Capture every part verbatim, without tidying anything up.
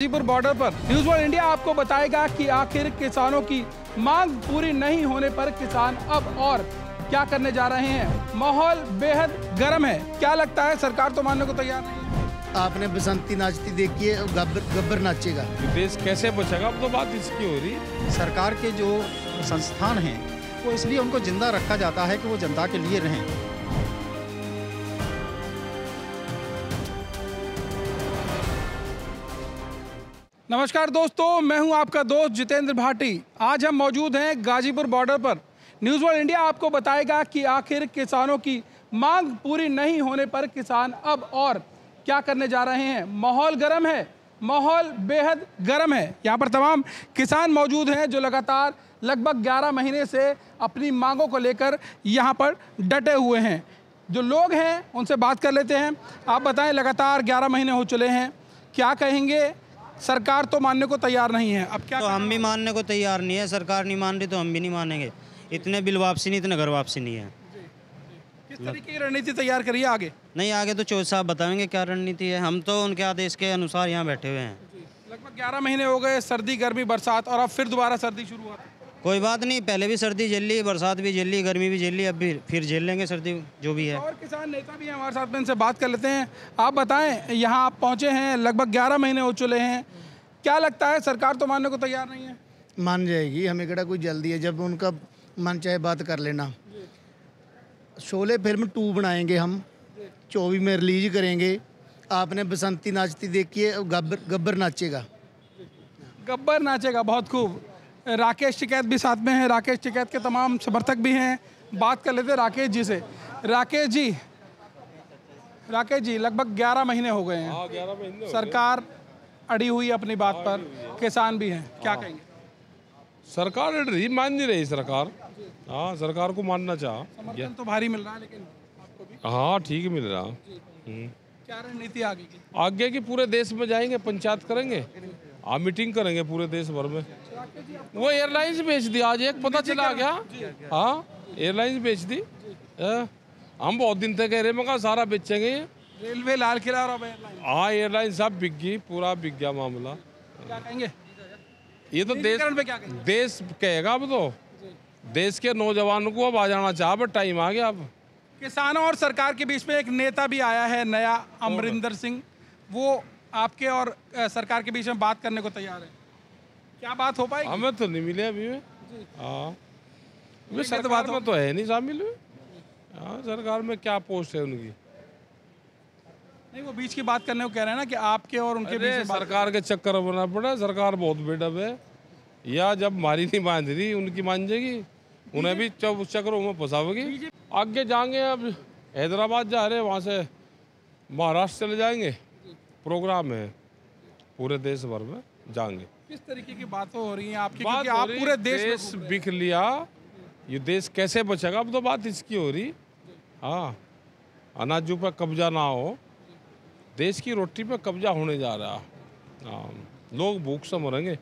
Ghazipur border पर news world India आपको बताएगा कि आखिर किसानों की मांग पूरी नहीं होने पर किसान अब और क्या करने जा रहे हैं। माहौल बेहद गर्म है, क्या लगता है सरकार तो मानने को तैयार नहीं है। आपने बसंती नाचती देखी है, गब्बर गब्बर नाचेगा, देश कैसे बचेगा। अब तो बात इसकी हो रही, सरकार के जो संस्थान हैं वो इसलिए उनको जिंदा रखा जाता है कि वो जनता के लिए रहें। नमस्कार दोस्तों, मैं हूं आपका दोस्त जितेंद्र भाटी। आज हम मौजूद हैं गाजीपुर बॉर्डर पर। न्यूज़ वर्ल्ड इंडिया आपको बताएगा कि आखिर किसानों की मांग पूरी नहीं होने पर किसान अब और क्या करने जा रहे हैं। माहौल गर्म है, माहौल बेहद गर्म है। यहाँ पर तमाम किसान मौजूद हैं जो लगातार लगभग ग्यारह महीने से अपनी मांगों को लेकर यहाँ पर डटे हुए हैं। जो लोग हैं उनसे बात कर लेते हैं। आप बताएँ, लगातार ग्यारह महीने हो चले हैं, क्या कहेंगे, सरकार तो मानने को तैयार नहीं है, अब क्या तो हम भी मानने को तैयार नहीं है। सरकार नहीं मान रही तो हम भी नहीं मानेंगे। इतने बिल वापसी नहीं, इतने घर वापसी नहीं है। जी, जी। किस तरीके की रणनीति तैयार करिए आगे? नहीं, आगे तो चौधरी साहब बताएंगे क्या रणनीति है। हम तो उनके आदेश के अनुसार यहाँ बैठे हुए हैं। लगभग ग्यारह महीने हो गए, सर्दी गर्मी बरसात, और अब फिर दोबारा सर्दी शुरू हुआ। कोई बात नहीं, पहले भी सर्दी झेल ली, बरसात भी झेल ली, गर्मी भी झेल ली, अब भी फिर झेल लेंगे सर्दी जो भी है। और किसान नेता भी हैं हमारे साथ में, इनसे बात कर लेते हैं। आप बताएं, यहाँ आप पहुँचे हैं, लगभग ग्यारह महीने हो चले हैं, क्या लगता है सरकार तो मानने को तैयार नहीं है। मान जाएगी, हमें कड़ा कोई जल्दी है, जब उनका मन चाहे बात कर लेना। शोले फिल्म टू बनाएंगे हम, चौबीस में रिलीज करेंगे। आपने बसंती नाचती देखी है, गब्बर गब्बर नाचेगा, गब्बर नाचेगा, बहुत खूब। राकेश टिकैत भी साथ में हैं, राकेश टिकैत के तमाम समर्थक भी हैं। बात कर लेते हैं राकेश जी से। राकेश जी, राकेश जी लगभग ग्यारह महीने हो गए हैं, सरकार अड़ी हुई अपनी बात पर, किसान भी हैं, क्या कहेंगे। सरकार अड़ रही, मान नहीं रही सरकार। हाँ, सरकार को मानना चाह तो भारी मिल रहा है, लेकिन आपको भी हाँ ठीक मिल रहा। क्या रणनीति आगे की? आगे की पूरे देश में जाएंगे, पंचायत करेंगे, हाँ मीटिंग करेंगे पूरे देश भर में। वो एयरलाइंस बेच दी, आज एक पता चला गया, हाँ एयरलाइंस बेच दी। हम बहुत दिन तक कह रहे मगर सारा बेचेंगे, रेलवे लाल किला, हाँ एयरलाइन सब बिक गई, पूरा बिक गया मामला। क्या कहेंगे? ये तो देश देश कहेगा। अब तो देश के नौजवानों को अब आ जाना चाह, टाइम आ गया। अब किसानों और सरकार के बीच में एक नेता भी आया है नया, अमरिंदर सिंह, वो आपके और सरकार के बीच में बात करने को तैयार है, क्या बात हो पाएगी? हमें तो नहीं मिले अभी में, हाँ सरकार में तो है नहीं शामिल। हाँ सरकार में क्या पोस्ट है उनकी? नहीं, वो बीच की बात करने को कह रहे हैं ना, कि आपके और उनके बीच में सरकार के चक्कर बना पड़ा। सरकार बहुत बेडब है, या जब हमारी नहीं मान रही उनकी मान जाएगी, उन्हें भी चक्करों में फंसाओगी। आगे जाएंगे, अब हैदराबाद जा रहे, वहाँ से महाराष्ट्र चले जाएंगे, प्रोग्राम है पूरे देश भर में जाएंगे। किस तरीके की बातें हो रही हैं आपकी, क्योंकि आप पूरे देश, देश बिक लिया, ये देश कैसे बचेगा। अब तो बात इसकी हो रही, हाँ अनाजों पर कब्जा ना हो, देश की रोटी पर कब्जा होने जा रहा, हाँ लोग भूख से मरेंगे।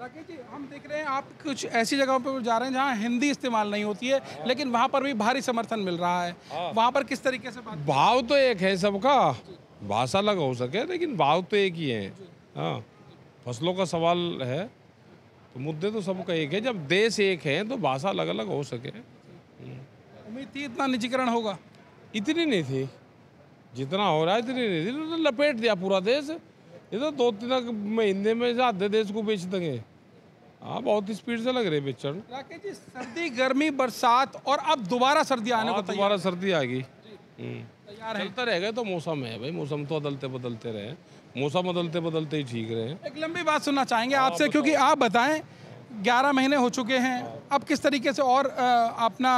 राकेश जी, हम देख रहे हैं आप कुछ ऐसी जगहों पर जा रहे हैं जहाँ हिंदी इस्तेमाल नहीं होती है, लेकिन वहाँ पर भी भारी समर्थन मिल रहा है, वहाँ पर किस तरीके से? भाव तो एक है सबका, भाषा अलग हो सके लेकिन भाव तो एक ही है। हाँ, फसलों का सवाल है तो मुद्दे तो सबका एक है, जब देश एक है तो भाषा अलग अलग हो सके। उम्मीद थी इतना निजीकरण होगा, इतनी नहीं थी जितना हो रहा है, इतनी नहीं थी। तो लपेट दिया पूरा देश, ये तो दो तीन महीने में आधे देश को बेच देंगे। हाँ बहुत स्पीड से लग रही है बेचन। राकेश जी, सर्दी गर्मी बरसात और अब दोबारा सर्दी आने को, दोबारा सर्दी आ गई, चलता रहेगा तो मौसम है भाई, मौसम तो बदलते बदलते रहे, मौसम बदलते बदलते ही ठीक रहे। एक लंबी बात सुनना चाहेंगे आपसे, क्योंकि आप बताएं ग्यारह महीने हो चुके हैं, अब किस तरीके से और अपना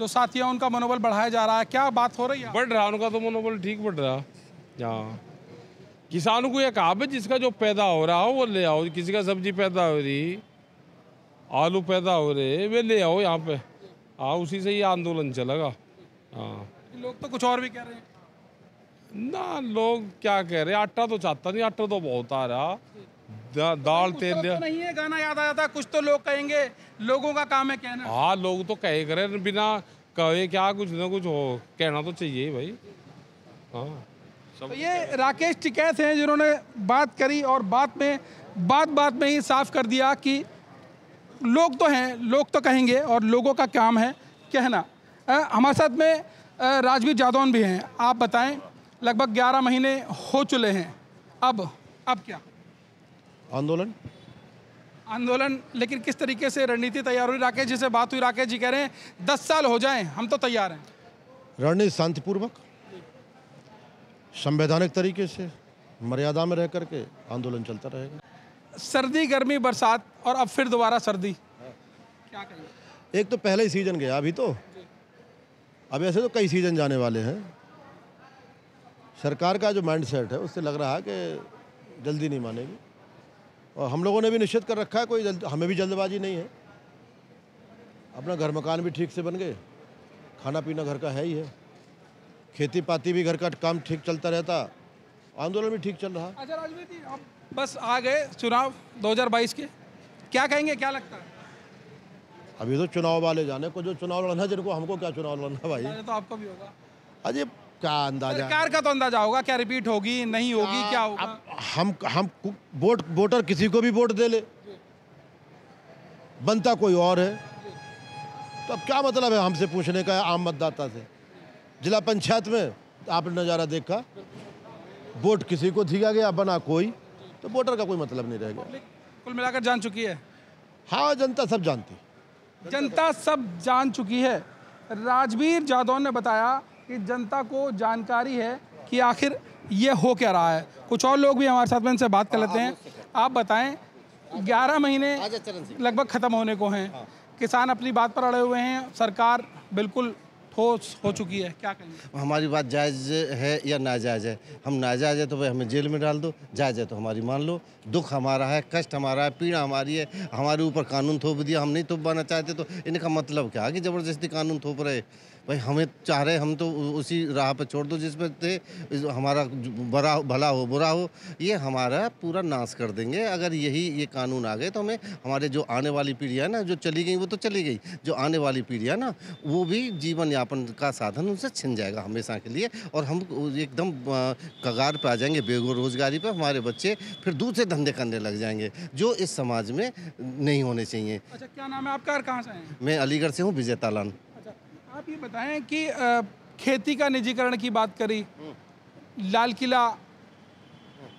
जो साथी है उनका मनोबल बढ़ाया जा रहा है, क्या बात हो रही है? बढ़ रहा उनका तो मनोबल, ठीक बढ़ रहा। हाँ किसान को यह कहा, जिसका जो पैदा हो रहा हो वो ले आओ, किसी का सब्जी पैदा हो रही, आलू पैदा हो रहे, वे ले आओ यहाँ पे। हाँ उसी से ये आंदोलन चलेगा। हाँ लोग तो कुछ और भी कह रहे हैं ना, लोग क्या कह रहे हैं, आटा तो चाहता नहीं, आटा तो बहुत आ रहा, दा, दाल तो तेल तो नहीं है। गाना याद आ जाता, कुछ तो लोग कहेंगे, लोगों का काम है कहना। हाँ लोग तो कहे करे, बिना कहे क्या कुछ ना कुछ हो, कहना तो चाहिए भाई। हाँ तो ये राकेश टिकैत हैं जिन्होंने बात करी और बात में बात बात में ही साफ कर दिया कि लोग तो हैं, लोग तो कहेंगे और लोगों का काम है कहना। आ, हमारे साथ में राजवीर जादौन भी हैं। आप बताएं, लगभग ग्यारह महीने हो चुके हैं, अब अब क्या आंदोलन आंदोलन लेकिन किस तरीके से रणनीति तैयार हुई? राकेश जी से बात हुई, राकेश जी कह रहे हैं दस साल हो जाएं हम तो तैयार हैं। रणनीति शांतिपूर्वक, संवैधानिक तरीके से, मर्यादा में रह करके आंदोलन चलता रहेगा। सर्दी, गर्मी, बरसात और अब फिर दोबारा सर्दी, क्या कहिए? एक तो पहले ही सीजन गया, अभी तो अब ऐसे तो कई सीजन जाने वाले हैं। सरकार का जो माइंडसेट है उससे लग रहा है कि जल्दी नहीं मानेगी, और हम लोगों ने भी निश्चित कर रखा है कोई जल्द, हमें भी जल्दबाजी नहीं है। अपना घर मकान भी ठीक से बन गए, खाना पीना घर का है ही है, खेती पाती भी घर का काम ठीक चलता रहता, आंदोलन भी ठीक चल रहा। अच्छा राजवीर जी, आप बस आ गए चुनाव दो हज़ार बाईस के, क्या कहेंगे, क्या लगता है? अभी तो चुनाव वाले जाने को, जो चुनाव लड़ना जिनको, हमको क्या चुनाव लड़ना भाई, तो आपको भी होगा। अजय क्या अंदाजा, सरकार का तो अंदाजा होगा क्या रिपीट होगी, नहीं होगी, क्या होगा? हम हम वोट वोटर किसी को भी वोट दे ले, बनता कोई और है, तो अब क्या मतलब है हमसे पूछने का, आम मतदाता से? जिला पंचायत में आपने नज़ारा देखा, वोट किसी को दिया गया, बना कोई, तो वोटर का कोई मतलब नहीं रहेगा। कुल मिलाकर जान चुकी है। हाँ, जनता सब जानती, जनता सब जान चुकी है। राजवीर जादौन ने बताया कि जनता को जानकारी है कि आखिर ये हो क्या रहा है। कुछ और लोग भी हमारे साथ में, इनसे बात कर लेते हैं। आप बताएं, ग्यारह महीने लगभग खत्म होने को हैं, किसान अपनी बात पर अड़े हुए हैं, सरकार बिल्कुल ठोस हो चुकी है, क्या कहेंगे? हमारी बात जायज़ है या नाजायज़ है? हम नाजायज़ है तो भाई हमें जेल में डाल दो, जायज़ है तो हमारी मान लो। दुख हमारा है, कष्ट हमारा है, पीड़ा हमारी है, हमारे ऊपर कानून थोप दिया, हम नहीं थोपवाना चाहते, तो इनका मतलब क्या कि ज़बरदस्ती कानून थोप रहे? भाई हमें चाह रहे, हम तो उसी राह पर छोड़ दो जिस पर थे, हमारा बड़ा भला हो बुरा हो, ये हमारा पूरा नाश कर देंगे अगर यही ये कानून आ गए तो। हमें हमारे जो आने वाली पीढ़ी है ना, जो चली गई वो तो चली गई, जो आने वाली पीढ़ी है ना वो भी जीवन यापन का साधन उनसे छिन जाएगा हमेशा के लिए, और हम एकदम कगार पर आ जाएंगे बेरोजगारी पर। हमारे बच्चे फिर दूसरे धंधे करने लग जाएंगे जो इस समाज में नहीं होने चाहिए। अच्छा, क्या नाम है आपका, कहाँ से हैं? मैं अलीगढ़ से हूँ, विजेता लाल। आप ये बताएं कि खेती का निजीकरण की बात करी, लाल किला,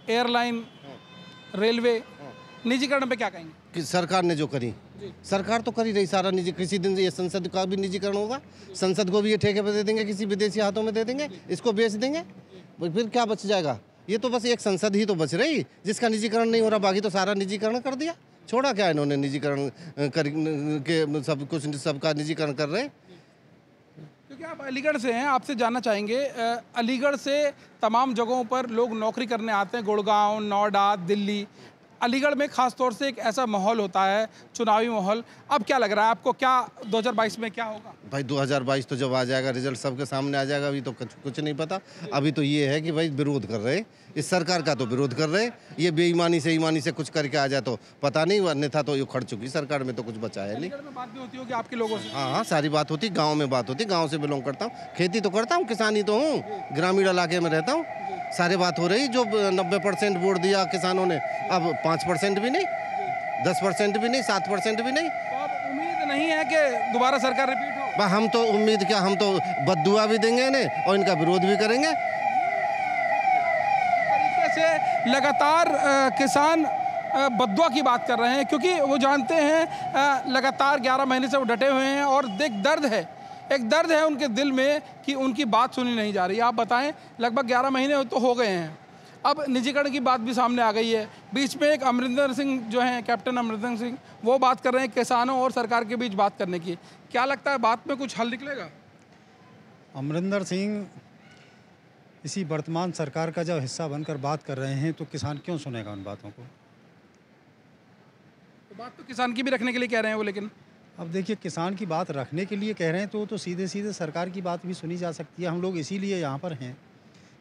एयरलाइन, रेलवे, निजीकरण पे क्या कहेंगे? कि सरकार ने जो करी, सरकार तो करी रही सारा निजी, किसी दिन ये संसद का भी निजीकरण होगा, संसद को भी ये ठेके पे दे देंगे, किसी विदेशी हाथों में दे देंगे, इसको बेच देंगे, फिर क्या बच जाएगा? ये तो बस एक संसद ही तो बच रही जिसका निजीकरण नहीं हो रहा, बाकी तो सारा निजीकरण कर दिया। छोड़ा क्या इन्होंने? निजीकरण कर के सब कुछ, सबका निजीकरण कर रहे। क्योंकि आप अलीगढ़ से हैं, आपसे जानना चाहेंगे, अलीगढ़ से तमाम जगहों पर लोग नौकरी करने आते हैं, गुड़गांव, नोएडा, दिल्ली, अलीगढ़ में ख़ास तौर से एक ऐसा माहौल होता है, चुनावी माहौल। अब क्या लग रहा है आपको, क्या दो हज़ार बाईस में क्या होगा? भाई दो हज़ार बाईस तो जब आ जाएगा, रिजल्ट सबके सामने आ जाएगा, अभी तो कुछ नहीं पता। अभी तो ये है कि भाई विरोध कर रहे, इस सरकार का तो विरोध कर रहे, ये बेईमानी से ईमानी से कुछ करके आ जाए तो पता नहीं, अन्यथा तो ये खड़ चुकी सरकार में तो कुछ बचा है नहीं। बात भी होती होगी आपके लोगों से? हाँ हाँ, सारी बात होती, गाँव में बात होती, गाँव से बिलोंग करता हूँ, खेती तो करता हूँ, किसानी तो हूँ, ग्रामीण इलाके में रहता हूँ, सारे बात हो रही। जो नब्बे परसेंट वोट दिया किसानों ने, अब पाँच परसेंट भी नहीं, दस परसेंट भी नहीं, सात परसेंट भी नहीं। तो अब उम्मीद नहीं है कि दोबारा सरकार रिपीट हो? बा हम तो उम्मीद क्या, हम तो बददुआ भी देंगे इन्हें और इनका विरोध भी करेंगे। तरीके से लगातार किसान बददुआ की बात कर रहे हैं, क्योंकि वो जानते हैं लगातार ग्यारह महीने से वो डटे हुए हैं, और देख दर्द है, एक दर्द है उनके दिल में कि उनकी बात सुनी नहीं जा रही। आप बताएं, लगभग ग्यारह महीने तो हो गए हैं, अब निजीकरण की बात भी सामने आ गई है, बीच में एक अमरिंदर सिंह जो हैं, कैप्टन अमरिंदर सिंह, वो बात कर रहे हैं किसानों और सरकार के बीच बात करने की, क्या लगता है बात में कुछ हल निकलेगा? अमरिंदर सिंह इसी वर्तमान सरकार का जब हिस्सा बनकर बात कर रहे हैं तो किसान क्यों सुनेगा उन बातों को? तो बात तो किसान की भी रखने के लिए कह रहे हैं वो, लेकिन अब देखिए, किसान की बात रखने के लिए कह रहे हैं तो तो सीधे सीधे सरकार की बात भी सुनी जा सकती है। हम लोग इसीलिए यहाँ पर हैं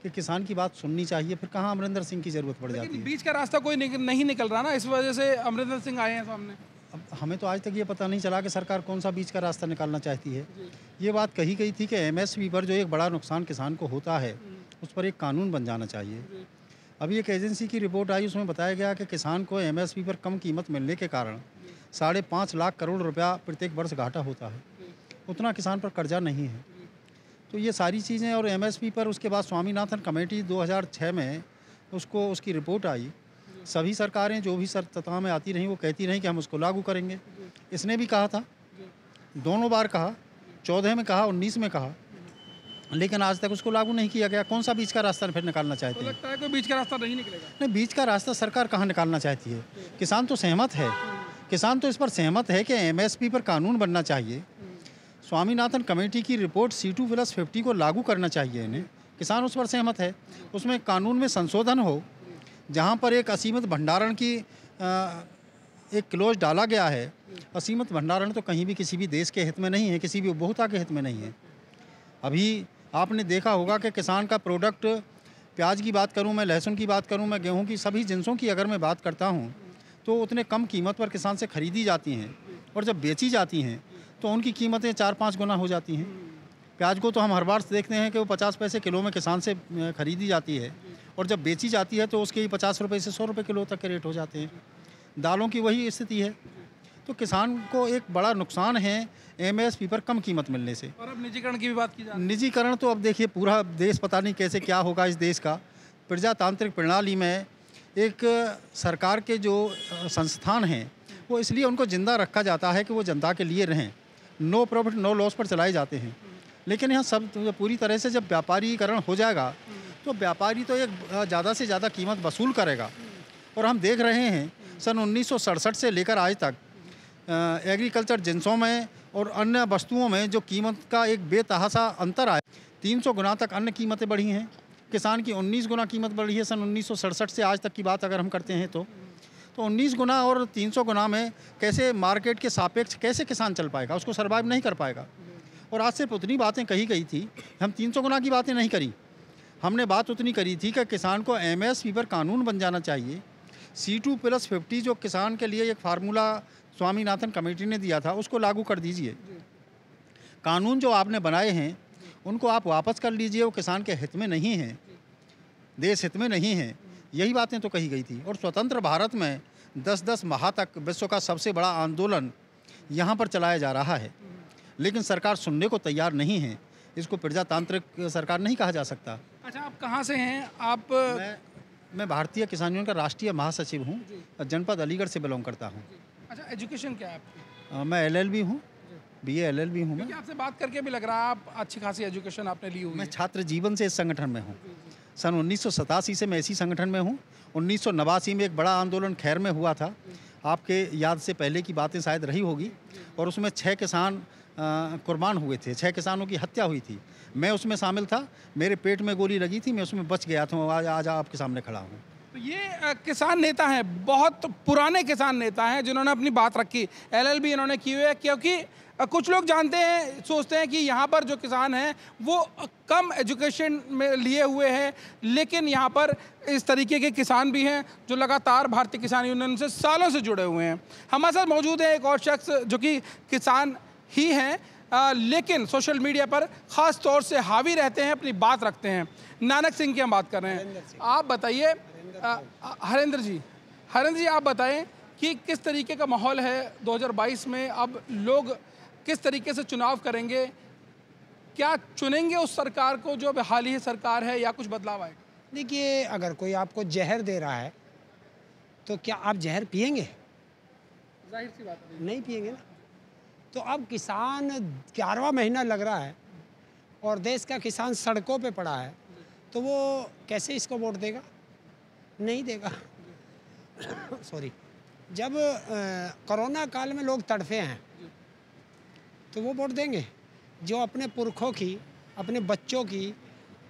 कि किसान की बात सुननी चाहिए, फिर कहाँ अमरिंदर सिंह की ज़रूरत पड़ जाती है? बीच का रास्ता कोई नहीं निकल रहा ना, इस वजह से अमरिंदर सिंह आए हैं सामने। अब हमें तो आज तक ये पता नहीं चला कि सरकार कौन सा बीच का रास्ता निकालना चाहती है। ये बात कही गई थी कि एम एस पी पर जो एक बड़ा नुकसान किसान को होता है उस पर एक कानून बन जाना चाहिए। अभी एक एजेंसी की रिपोर्ट आई, उसमें बताया गया कि किसान को एमएसपी पर कम कीमत मिलने के कारण साढ़े पाँच लाख करोड़ रुपया प्रत्येक वर्ष घाटा होता है, उतना किसान पर कर्जा नहीं है। तो ये सारी चीज़ें और एमएसपी पर उसके बाद स्वामीनाथन कमेटी दो हज़ार छह में उसको उसकी रिपोर्ट आई। सभी सरकारें जो भी सत्ता में आती रहीं वो कहती रहीं कि हम उसको लागू करेंगे। इसने भी कहा था, दोनों बार कहा, चौदह में कहा, उन्नीस में कहा, लेकिन आज तक उसको लागू नहीं किया गया। कौन सा बीच का रास्ता फिर निकालना चाहते हैं? तो लगता है कोई बीच का रास्ता नहीं निकलेगा। नहीं, बीच का रास्ता सरकार कहाँ निकालना चाहती है? किसान तो सहमत है, किसान तो इस पर सहमत है कि एमएसपी पर कानून बनना चाहिए। स्वामीनाथन कमेटी की report C two plus fifty को लागू करना चाहिए इन्हें, किसान उस पर सहमत है। उसमें कानून में संशोधन हो, जहाँ पर एक असीमित भंडारण की एक क्लोज डाला गया है। असीमित भंडारण तो कहीं भी किसी भी देश के हित में नहीं है, किसी भी उपभोक्ता के हित में नहीं है। अभी आपने देखा होगा कि किसान का प्रोडक्ट, प्याज की बात करूं मैं, लहसुन की बात करूं मैं, गेहूं की, सभी जिनसों की अगर मैं बात करता हूं तो उतने कम कीमत पर किसान से खरीदी जाती हैं और जब बेची जाती हैं तो उनकी कीमतें चार पाँच गुना हो जाती हैं। प्याज को तो हम हर बार देखते हैं कि वो पचास पैसे किलो में किसान से खरीदी जाती है और जब बेची जाती है तो उसके पचास रुपये से सौ रुपये किलो तक के रेट हो जाते हैं। दालों की वही स्थिति है। तो किसान को एक बड़ा नुकसान है एमएसपी पर कम कीमत मिलने से। और अब निजीकरण की भी बात की जाए। निजीकरण तो अब देखिए पूरा देश पता नहीं कैसे क्या होगा इस देश का। प्रजातांत्रिक प्रणाली में एक सरकार के जो संस्थान हैं वो इसलिए उनको जिंदा रखा जाता है कि वो जनता के लिए रहें, नो प्रॉफिट नो लॉस पर चलाए जाते हैं। लेकिन यहाँ सब पूरी तरह से जब व्यापारीकरण हो जाएगा तो व्यापारी तो एक ज़्यादा से ज़्यादा कीमत वसूल करेगा। और हम देख रहे हैं सन उन्नीस सौ सड़सठ से लेकर आज तक एग्रीकल्चर जिनसों में और अन्य वस्तुओं में जो कीमत का एक बेतहासा अंतर आया, तीन सौ गुना तक अन्य कीमतें बढ़ी हैं। किसान की उन्नीस गुना कीमत बढ़ी है सन उन्नीस सौ सड़सठ से आज तक की बात अगर हम करते हैं तो तो उन्नीस गुना और तीन सौ गुना में कैसे मार्केट के सापेक्ष कैसे किसान चल पाएगा? उसको सर्वाइव नहीं कर पाएगा। और आज सिर्फ उतनी बातें कही गई थी, हम तीन सौ गुना की बातें नहीं करी, हमने बात उतनी करी थी कि किसान को एम एस पी पर कानून बन जाना चाहिए। सी टू प्लस फिफ्टी जो किसान के लिए एक फार्मूला स्वामीनाथन कमेटी ने दिया था उसको लागू कर दीजिए। कानून जो आपने बनाए हैं उनको आप वापस कर लीजिए, वो किसान के हित में नहीं हैं, देश हित में नहीं हैं। यही बातें तो कही गई थी। और स्वतंत्र भारत में दस दस माह तक विश्व का सबसे बड़ा आंदोलन यहाँ पर चलाया जा रहा है, लेकिन सरकार सुनने को तैयार नहीं है। इसको प्रजातांत्रिक सरकार नहीं कहा जा सकता। अच्छा, आप कहाँ से हैं? आप मैं, मैं भारतीय किसान यूनियन का राष्ट्रीय महासचिव हूँ, जनपद अलीगढ़ से बिलोंग करता हूँ। अच्छा, एजुकेशन क्या है आपकी? आ, मैं एलएलबी हूँ, बीए एलएलबी हूँ। मैं आपसे बात करके भी लग रहा है आप अच्छी खासी एजुकेशन आपने ली हुई। मैं छात्र जीवन से इस संगठन में हूँ, सन उन्नीस सौ सतासी से मैं इसी संगठन में हूँ। उन्नीस सौ नवासी में एक बड़ा आंदोलन खैर में हुआ था, आपके याद से पहले की बातें शायद रही होगी, और उसमें छः किसान कुर्बान हुए थे, छः किसानों की हत्या हुई थी। मैं उसमें शामिल था, मेरे पेट में गोली लगी थी, मैं उसमें बच गया था, आज आज आपके सामने खड़ा हूँ। ये किसान नेता हैं, बहुत पुराने किसान नेता हैं जिन्होंने अपनी बात रखी, एलएलबी इन्होंने की हुई है। क्योंकि कुछ लोग जानते हैं, सोचते हैं कि यहाँ पर जो किसान हैं वो कम एजुकेशन में लिए हुए हैं, लेकिन यहाँ पर इस तरीके के किसान भी हैं जो लगातार भारतीय किसान यूनियन से सालों से जुड़े हुए हैं। हमारे साथ मौजूद है एक और शख्स जो कि किसान ही हैं, आ, लेकिन सोशल मीडिया पर ख़ास तौर से हावी रहते हैं, अपनी बात रखते हैं। नानक सिंह की हम बात कर रहे हैं। आप बताइए हरिंदर जी, हरिंदर जी आप बताएं कि किस तरीके का माहौल है दो हज़ार बाईस में? अब लोग किस तरीके से चुनाव करेंगे? क्या चुनेंगे उस सरकार को जो अब हाल ही सरकार है, या कुछ बदलाव आएगा? देखिए, अगर कोई आपको जहर दे रहा है तो क्या आप जहर पियेंगे? जाहिर सी बात है, नहीं पियेंगे ना। तो अब किसान, ग्यारहवां महीना लग रहा है और देश का किसान सड़कों पे पड़ा है, तो वो कैसे इसको वोट देगा? नहीं देगा। सॉरी। जब कोरोना काल में लोग तड़फे हैं तो वो वोट देंगे जो अपने पुरखों की, अपने बच्चों की,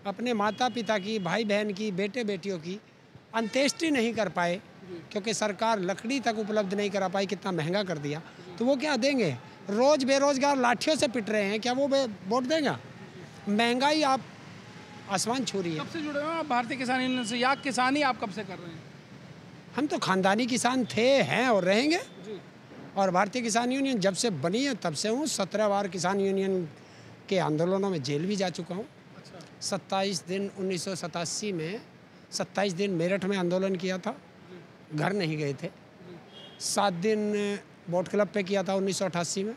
अपने माता पिता की, भाई बहन की, बेटे बेटियों की अंत्येष्टि नहीं कर पाए क्योंकि सरकार लकड़ी तक उपलब्ध नहीं करा पाई, कितना महंगा कर दिया। तो वो क्या देंगे? रोज़ बेरोजगार लाठियों से पिट रहे हैं, क्या वो वोट देगा? महंगाई आप आसमान छू रही है। कब से जुड़े हो आप भारतीय किसान यूनियन से, या किसानी आप कब से कर रहे हैं? हम तो खानदानी किसान थे, हैं और रहेंगे जी। और भारतीय किसान यूनियन जब से बनी है तब से हूँ। सत्रह बार किसान यूनियन के आंदोलनों में जेल भी जा चुका हूँ। अच्छा। सत्ताईस दिन उन्नीस सौ सतासी में सत्ताईस दिन मेरठ में आंदोलन किया था, घर नहीं गए थे। सात दिन बोट क्लब पे किया था उन्नीस सौ अट्ठासी में।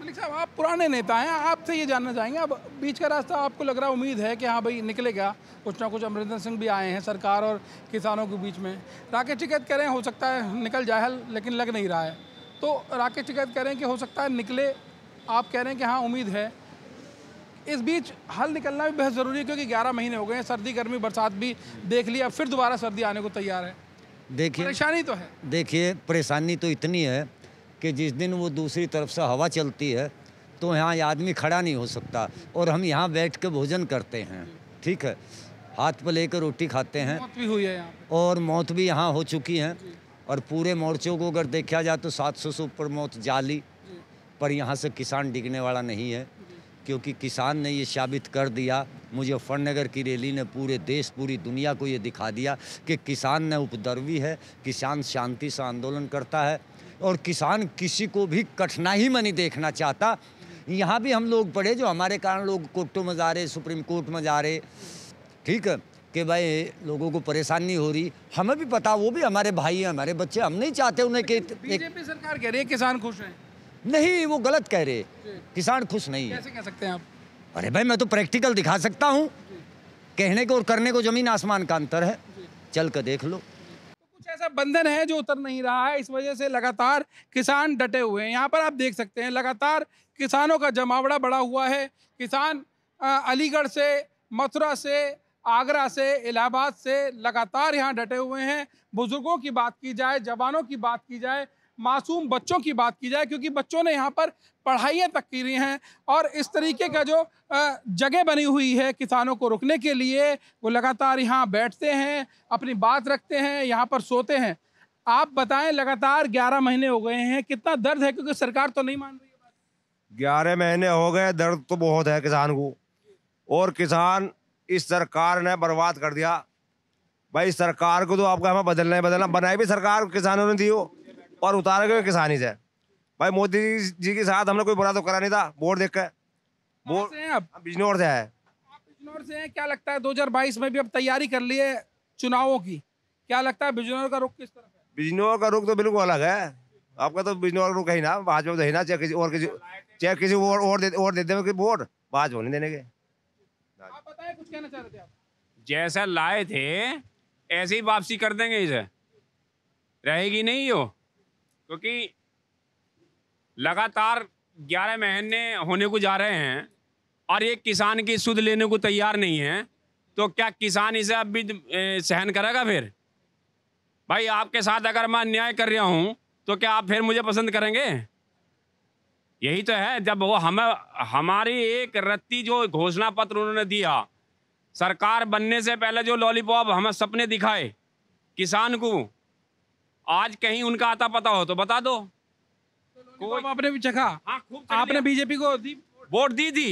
मलिक साहब, आप पुराने नेता हैं, आपसे ये जानना चाहेंगे, अब बीच का रास्ता आपको लग रहा उम्मीद है कि हाँ भाई निकलेगा कुछ ना कुछ। अमरिंदर सिंह भी आए हैं सरकार और किसानों के बीच में, राकेश टिकैत कह रहे हैं हो सकता है निकल जाए हल, लेकिन लग नहीं रहा है। तो राकेश टिकैत कह रहे हैं कि हो सकता है निकले, आप कह रहे हैं कि हाँ उम्मीद है। इस बीच हल निकलना भी बेहद ज़रूरी है क्योंकि ग्यारह महीने हो गए हैं, सर्दी गर्मी बरसात भी देख लिया, फिर दोबारा सर्दी आने को तैयार है। देखिए परेशानी तो है, देखिए परेशानी तो इतनी है कि जिस दिन वो दूसरी तरफ से हवा चलती है तो यहाँ आदमी खड़ा नहीं हो सकता, और हम यहाँ बैठ के भोजन करते हैं, ठीक है, हाथ पर लेकर रोटी खाते हैं। मौत भी हुई है यहाँ, और मौत भी यहाँ हो चुकी है। और पूरे मोर्चों को अगर देखा जाए तो सात सौ से ऊपर मौत जाली, पर यहाँ से किसान डिगने वाला नहीं है क्योंकि किसान ने ये साबित कर दिया, मुजफ्फरनगर की रैली ने पूरे देश पूरी दुनिया को ये दिखा दिया कि किसान न उपद्रवी है, किसान शांति से आंदोलन करता है और किसान किसी को भी कठिनाई में नहीं देखना चाहता। यहाँ भी हम लोग पढ़े जो हमारे कारण लोग कोर्टों में जा रहे, सुप्रीम कोर्ट में जा रहे, ठीक है कि भाई लोगों को परेशानी हो रही, हमें भी पता, वो भी हमारे भाई हैं, हमारे बच्चे, हम नहीं चाहते उन्हें कि बीजेपी सरकार कह रही है किसान खुश हैं। नहीं, वो गलत कह रहे, किसान खुश नहीं है। कैसे कह सकते हैं आप? अरे भाई मैं तो प्रैक्टिकल दिखा सकता हूँ, कहने को और करने को जमीन आसमान का अंतर है, चल कर देख लो। कुछ ऐसा बंधन है जो उतर नहीं रहा है, इस वजह से लगातार किसान डटे हुए हैं। यहाँ पर आप देख सकते हैं लगातार किसानों का जमावड़ा बढ़ा हुआ है। किसान अलीगढ़ से, मथुरा से, आगरा से, इलाहाबाद से लगातार यहाँ डटे हुए हैं। बुजुर्गों की बात की जाए, जवानों की बात की जाए, मासूम बच्चों की बात की जाए, क्योंकि बच्चों ने यहाँ पर पढ़ाइयाँ तक की हैं, और इस तरीके का जो जगह बनी हुई है किसानों को रुकने के लिए, वो लगातार यहाँ बैठते हैं, अपनी बात रखते हैं, यहाँ पर सोते हैं। आप बताएं, लगातार ग्यारह महीने हो गए हैं, कितना दर्द है क्योंकि सरकार तो नहीं मान रही है बात। ग्यारह महीने हो गए, दर्द तो बहुत है किसान को, और किसान इस सरकार ने बर्बाद कर दिया। भाई सरकार को तो आपका हमें बदलना ही बदलना, बनाई भी सरकार किसानों ने दी हो और उतारे गए किसान ही से। भाई मोदी जी के साथ हमने कोई बुरा तो करा नहीं था, वोट देख कर। वोट से हैं आप? बिजनौर से है। आप बिजनौर से हैं, क्या लगता है दो हज़ार बाईस में भी अब तैयारी कर लिए चुनावों की, क्या लगता है बिजनौर का रुख किस तरफ है? बिजनौर का रुख तो बिल्कुल अलग है, आपका तो बिजनौर का रुख है ना, भाजपा तो है ना, चाहे किसी और किसी चाहे किसी और और दे, और दे दे वोट भाजपा नहीं देने के। आप बताएं, कुछ कहना चाह रहे थे आप? जैसा लाए थे ऐसे ही वापसी कर देंगे, इसे रहेगी नहीं हो, क्योंकि लगातार ग्यारह महीने होने को जा रहे हैं और ये किसान की सुध लेने को तैयार नहीं है, तो क्या किसान इसे अब भी सहन करेगा? फिर भाई आपके साथ अगर मैं अन्याय कर रहा हूँ तो क्या आप फिर मुझे पसंद करेंगे? यही तो है, जब वो हमें हमारी एक रत्ती जो घोषणा पत्र उन्होंने दिया, सरकार बनने से पहले जो लॉलीपॉप हमें सपने दिखाए किसान को, आज कहीं उनका आता पता हो तो बता दो। तो आपने भी चखा? हाँ, खूब। आपने बीजेपी को वोट दी थी,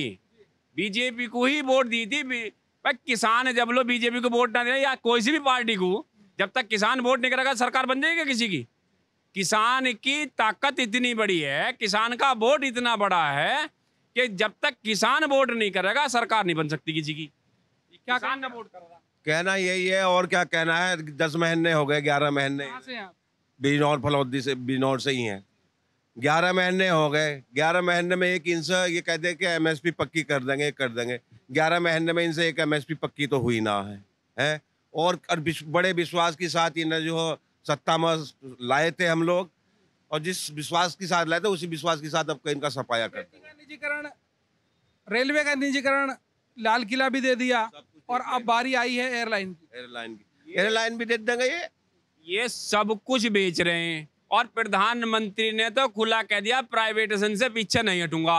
बीजेपी को ही वोट दी थी। भाई किसान है, जब लोग बीजेपी को वोट ना दे या कोई सी भी पार्टी को, जब तक किसान वोट नहीं करेगा सरकार बन जाएगी किसी की। किसान की ताकत इतनी बड़ी है, किसान का वोट इतना बड़ा है कि जब तक किसान वोट नहीं करेगा सरकार नहीं बन सकती किसी की। क्या किसान वोट करेगा? कहना यही है, और क्या कहना है। दस महीने हो गए, ग्यारह महीने बिजनौर फलौदी से, बिजनौर से ही हैं। ग्यारह महीने हो गए, ग्यारह महीने में एक इनसे ये कह दे कि एमएसपी पक्की कर देंगे कर देंगे ग्यारह महीने में इनसे एक एमएसपी पक्की तो हुई ना है, हैं। और बड़े विश्वास के साथ इन्हें जो सत्ता में लाए थे हम लोग, और जिस विश्वास के साथ लाए थे उसी विश्वास के साथ अब इनका सफाया कर दिया। निजीकरण, रेलवे का निजीकरण, लाल किला भी दे दिया, और अब बारी आई है एयरलाइन की। एयरलाइन की एयरलाइन भी दे देंगे। ये ये सब कुछ बेच रहे हैं, और प्रधानमंत्री ने तो खुला कह दिया प्राइवेटाइजेशन से पीछे नहीं हटूंगा,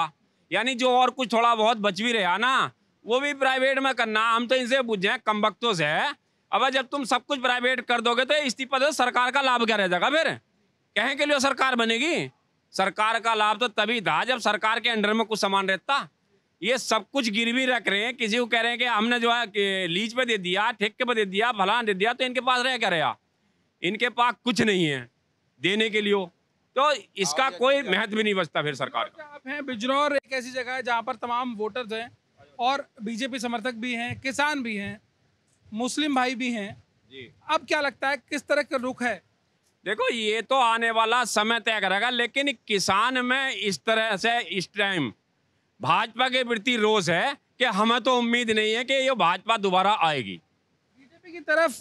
यानी जो और कुछ थोड़ा बहुत बच भी रहा ना वो भी प्राइवेट में करना। हम तो इनसे बुझे कमबख्तों से, अब जब तुम सब कुछ प्राइवेट कर दोगे तो इस्तीफा दो, सरकार का लाभ क्या रह जाएगा? फिर कहें के लिए सरकार बनेगी? सरकार का लाभ तो तभी था जब सरकार के अंडर में कुछ सामान रहता। ये सब कुछ गिरवी रख रहे हैं, किसी को कह रहे हैं कि हमने जो है लीज पे दे दिया, ठेके पे दे दिया, फलान दे दिया, तो इनके पास रह क्या रहा? इनके पास कुछ नहीं है देने के लिए, तो इसका कोई महत्व भी नहीं बचता फिर सरकार का। आप हैं बिजनौर, एक ऐसी जगह है जहाँ पर तमाम वोटर्स हैं, और बीजेपी समर्थक भी हैं, किसान भी हैं, मुस्लिम भाई भी हैं जी। अब क्या लगता है किस तरह का रुख है? देखो ये तो आने वाला समय तय करेगा, लेकिन किसान में इस तरह से इस टाइम भाजपा के प्रति रोष है कि हमें तो उम्मीद नहीं है कि ये भाजपा दोबारा आएगी। बीजेपी की तरफ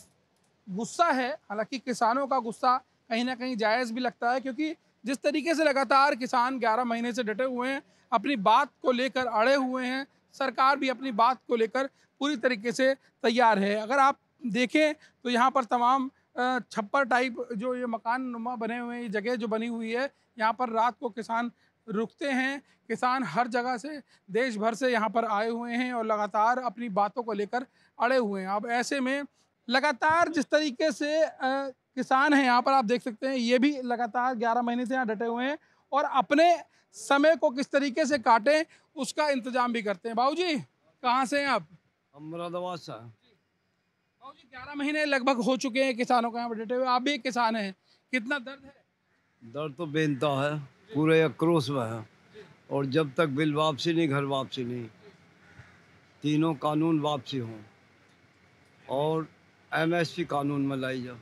गुस्सा है, हालांकि किसानों का गुस्सा कहीं ना कहीं जायज भी लगता है, क्योंकि जिस तरीके से लगातार किसान ग्यारह महीने से डटे हुए हैं, अपनी बात को लेकर अड़े हुए हैं, सरकार भी अपनी बात को लेकर पूरी तरीके से तैयार है। अगर आप देखें तो यहाँ पर तमाम छप्पर टाइप जो ये मकान नुमा बने हुए हैं, ये जगह जो बनी हुई है, यहाँ पर रात को किसान रुकते हैं। किसान हर जगह से, देश भर से यहाँ पर आए हुए हैं और लगातार अपनी बातों को लेकर अड़े हुए हैं। अब ऐसे में लगातार जिस तरीके से आ, किसान हैं, यहाँ पर आप देख सकते हैं, ये भी लगातार ग्यारह महीने से यहाँ डटे हुए हैं और अपने समय को किस तरीके से काटें उसका इंतजाम भी करते हैं। बाबूजी कहाँ से हैं आप? मुरादाबाद से। बाबूजी ग्यारह महीने लगभग हो चुके हैं किसानों के यहाँ पर डटे हुए, आप भी एक किसान हैं, कितना दर्द है? दर्द तो बेनता है, पूरे आक्रोश में है, और जब तक बिल वापसी नहीं, घर वापसी नहीं, तीनों कानून वापसी हों और एमएसपी कानून में लाई जाओ,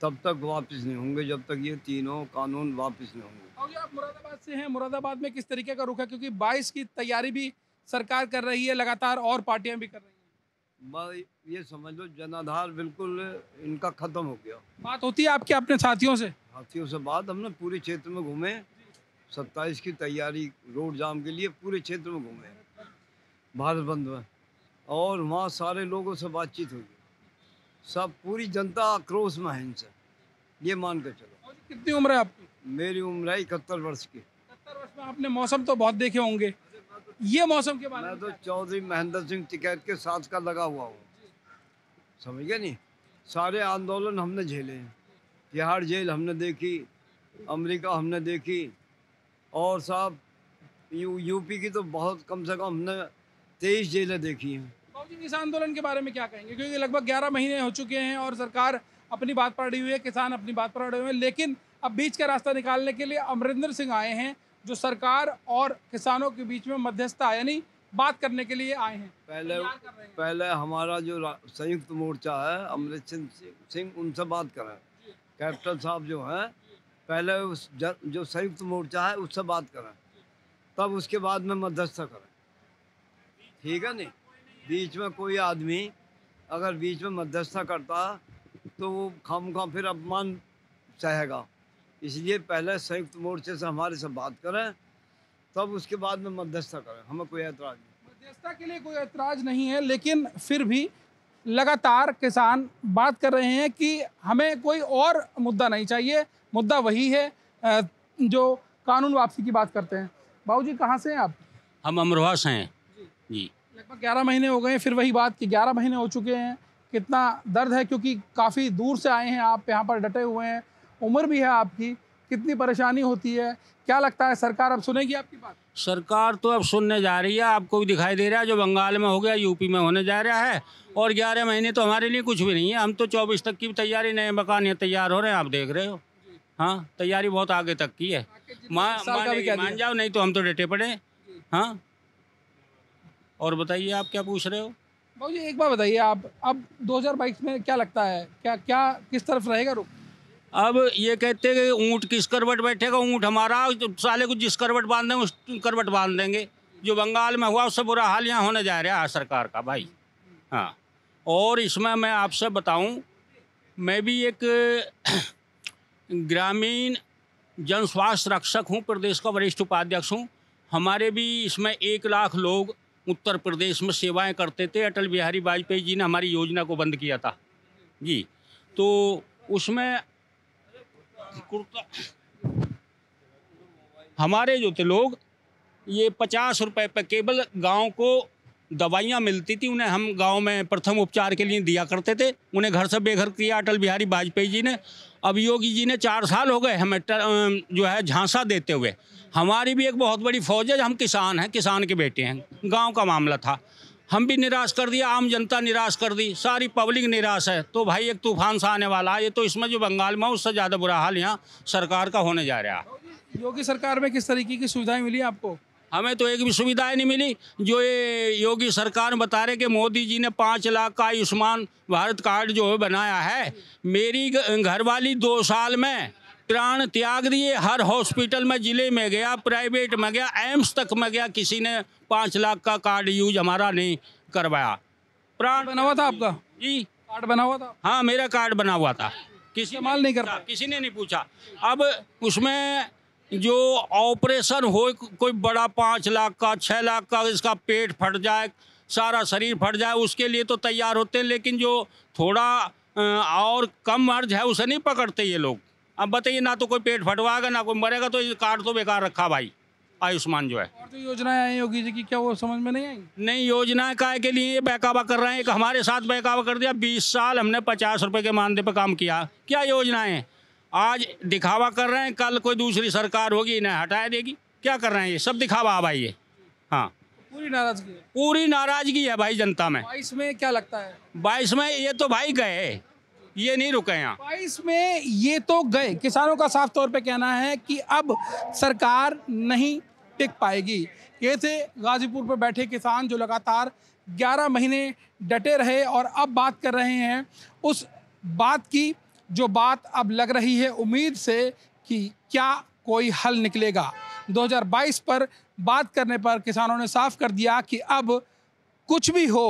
तब तक वापस नहीं होंगे जब तक ये तीनों कानून वापस नहीं होंगे। आप मुरादाबाद से हैं, मुरादाबाद में किस तरीके का रुख है, क्योंकि बाईस की तैयारी भी सरकार कर रही है, लगातार और पार्टियां भी कर रही हैं। भाई ये समझ लो जनाधार बिल्कुल इनका खत्म हो गया। बात होती है आपके अपने साथियों से? साथियों से बात, हमने पूरे क्षेत्र में घूमे, सत्ताईस की तैयारी रोड जाम के लिए पूरे क्षेत्र में घूमे, भारत बंद में, और वहाँ सारे लोगों से बातचीत हुई, सब पूरी जनता आक्रोश में है इनसे, ये मान कर चलो। और कितनी उम्र है आपकी? मेरी उम्र है इकहत्तर वर्ष की। इकहत्तर वर्ष में आपने मौसम तो बहुत देखे होंगे, ये मौसम के बारे में? मैं तो चौधरी अमरिंदर सिंह टिकैत के साथ का लगा हुआ हूँ, समझ गए नहीं? सारे आंदोलन हमने झेले हैं, तिहाड़ जेल हमने देखी, अमेरिका हमने देखी, और साहब यू यूपी की तो बहुत कम से कम हमने तेईस जेलें देखी हैं। इस आंदोलन के बारे में क्या कहेंगे, क्योंकि लगभग ग्यारह महीने हो चुके हैं और सरकार अपनी बात पर अड़ी हुई है, किसान अपनी बात पर अड़े हुए हैं, लेकिन अब बीच का रास्ता निकालने के लिए अमरिंदर सिंह आए हैं जो सरकार और किसानों के बीच में मध्यस्थता यानी बात करने के लिए आए हैं। पहले हैं। पहले हमारा जो संयुक्त मोर्चा है, अमरिंदर सिंह उनसे बात करें, कैप्टन साहब जो हैं पहले उस जो संयुक्त मोर्चा है उससे बात करें, तब उसके बाद में मध्यस्थता करें, ठीक है नहीं? बीच में कोई आदमी अगर बीच में मध्यस्थता करता तो वो खामखा फिर अपमान सहेगा, इसलिए पहले संयुक्त मोर्चे से हमारे से बात करें, तब उसके बाद में मध्यस्थता करें, हमें कोई ऐतराज नहीं। मध्यस्थता के लिए कोई ऐतराज नहीं है, लेकिन फिर भी लगातार किसान बात कर रहे हैं कि हमें कोई और मुद्दा नहीं चाहिए, मुद्दा वही है जो कानून वापसी की बात करते हैं। बाबूजी कहाँ से हैं आप? हम अमरोहा से हैं जी। लगभग ग्यारह महीने हो गए हैं, फिर वही बात कि ग्यारह महीने हो चुके हैं, कितना दर्द है, क्योंकि काफ़ी दूर से आए हैं आप, यहाँ पर डटे हुए हैं, उम्र भी है आपकी, कितनी परेशानी होती है, क्या लगता है सरकार अब सुनेगी आपकी बात? सरकार तो अब सुनने जा रही है, आपको भी दिखाई दे रहा है जो बंगाल में हो गया, यूपी में होने जा रहा है, और ग्यारह महीने तो हमारे लिए कुछ भी नहीं है, हम तो चौबीस तक की तैयारी, नए मकान तैयार हो रहे हैं, आप देख रहे हो, हाँ तैयारी बहुत आगे तक की है, मान जाओ, नहीं तो हम तो डटे पड़े। हाँ और बताइए आप क्या पूछ रहे हो? भाई एक बार बताइए आप, अब दो हज़ार बाईस में क्या लगता है, क्या क्या किस तरफ रहेगा रुख? अब ये कहते हैं कि ऊँट किस करवट बैठेगा, ऊँट हमारा साले को जिस करवट बांध देंगे उस करवट बांध देंगे, जो बंगाल में हुआ उससे बुरा हाल यहाँ होने जा रहा है सरकार का भाई। हाँ और इसमें मैं आपसे बताऊँ, मैं भी एक ग्रामीण जन स्वास्थ्य रक्षक हूँ, प्रदेश का वरिष्ठ उपाध्यक्ष हूँ, हमारे भी इसमें एक लाख लोग उत्तर प्रदेश में सेवाएं करते थे, अटल बिहारी वाजपेयी जी ने हमारी योजना को बंद किया था जी, तो उसमें कुर्ता हमारे जो थे लोग, ये पचास रुपए पर केवल गांव को दवाइयां मिलती थी, उन्हें हम गांव में प्रथम उपचार के लिए दिया करते थे, उन्हें घर से बेघर किया अटल बिहारी वाजपेयी जी ने। अब योगी जी ने चार साल हो गए हमें जो है झांसा देते हुए, हमारी भी एक बहुत बड़ी फौज है, हम किसान हैं, किसान के बेटे हैं, गांव का मामला था, हम भी निराश कर दिया, आम जनता निराश कर दी, सारी पब्लिक निराश है, तो भाई एक तूफान सा आने वाला है, ये तो इसमें जो बंगाल में उससे ज़्यादा बुरा हाल यहाँ सरकार का होने जा रहा है। योगी सरकार में किस तरीके की सुविधाएं मिली आपको? हमें तो एक भी सुविधाएं नहीं मिली। जो ये योगी सरकार बता रहे कि मोदी जी ने पाँच लाख का आयुष्मान भारत कार्ड जो है बनाया है, मेरी घरवाली दो साल में प्राण त्याग दिए। हर हॉस्पिटल में, जिले में गया, प्राइवेट में गया, एम्स तक में गया, किसी ने पाँच लाख का कार्ड यूज हमारा नहीं करवाया। प्राण बना हुआ था आपका जी, कार्ड बना हुआ था? हाँ, मेरा कार्ड बना हुआ था, किसी माल नहीं करता, किसी ने नहीं पूछा। अब उसमें जो ऑपरेशन हो, कोई बड़ा पाँच लाख का, छः लाख का, इसका पेट फट जाए, सारा शरीर फट जाए, उसके लिए तो तैयार होते हैं, लेकिन जो थोड़ा और कम मर्ज है उसे नहीं पकड़ते ये लोग। अब बताइए, ना तो कोई पेट फटवाएगा, ना कोई मरेगा, तो ये कार्ड तो बेकार रखा भाई, आयुष्मान जो है। और तो योजनाएं आई योगी जी की, क्या वो समझ में नहीं आई? नहीं, योजनाएं काय के लिए बहकावा कर रहे हैं। एक हमारे साथ बहकावा कर दिया, बीस साल हमने पचास रुपए के मानदेय पर काम किया, क्या योजनाएं? आज दिखावा कर रहे हैं, कल कोई दूसरी सरकार होगी इन्हें हटा देगी। क्या कर रहे हैं ये सब दिखावा भाई ये? हाँ, पूरी नाराजगी है, पूरी नाराजगी है भाई जनता में। बाईस में क्या लगता है? बाईस में ये तो भाई गए, ये नहीं रुके यहाँ। बाईस में ये तो गए। किसानों का साफ तौर पे कहना है कि अब सरकार नहीं टिक पाएगी। ये थे गाजीपुर पर बैठे किसान जो लगातार ग्यारह महीने डटे रहे, और अब बात कर रहे हैं उस बात की जो बात अब लग रही है उम्मीद से कि क्या कोई हल निकलेगा। दो हज़ार बाईस पर बात करने पर किसानों ने साफ कर दिया कि अब कुछ भी हो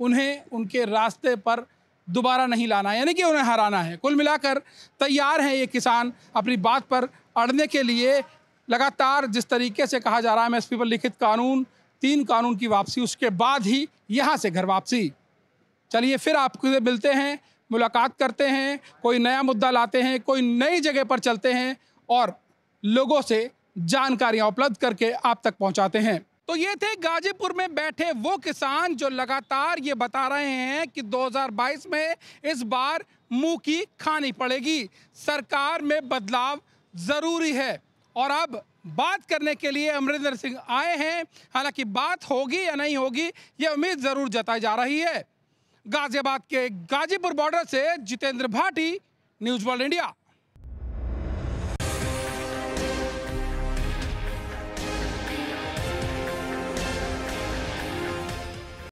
उन्हें उनके रास्ते पर दोबारा नहीं लाना, यानी कि उन्हें हराना है। कुल मिलाकर तैयार हैं ये किसान अपनी बात पर अड़ने के लिए। लगातार जिस तरीके से कहा जा रहा है, एम एस पी पर लिखित कानून, तीन कानून की वापसी, उसके बाद ही यहाँ से घर वापसी। चलिए फिर आपसे मिलते हैं, मुलाकात करते हैं, कोई नया मुद्दा लाते हैं, कोई नई जगह पर चलते हैं और लोगों से जानकारियाँ उपलब्ध करके आप तक पहुँचाते हैं। तो ये थे गाजीपुर में बैठे वो किसान जो लगातार ये बता रहे हैं कि दो हज़ार बाईस में इस बार मुंह की खानी पड़ेगी, सरकार में बदलाव ज़रूरी है। और अब बात करने के लिए अमरिंदर सिंह आए हैं। हालांकि बात होगी या नहीं होगी ये उम्मीद ज़रूर जताई जा रही है। गाजियाबाद के गाजीपुर बॉर्डर से Jitendra Bhati, news world India.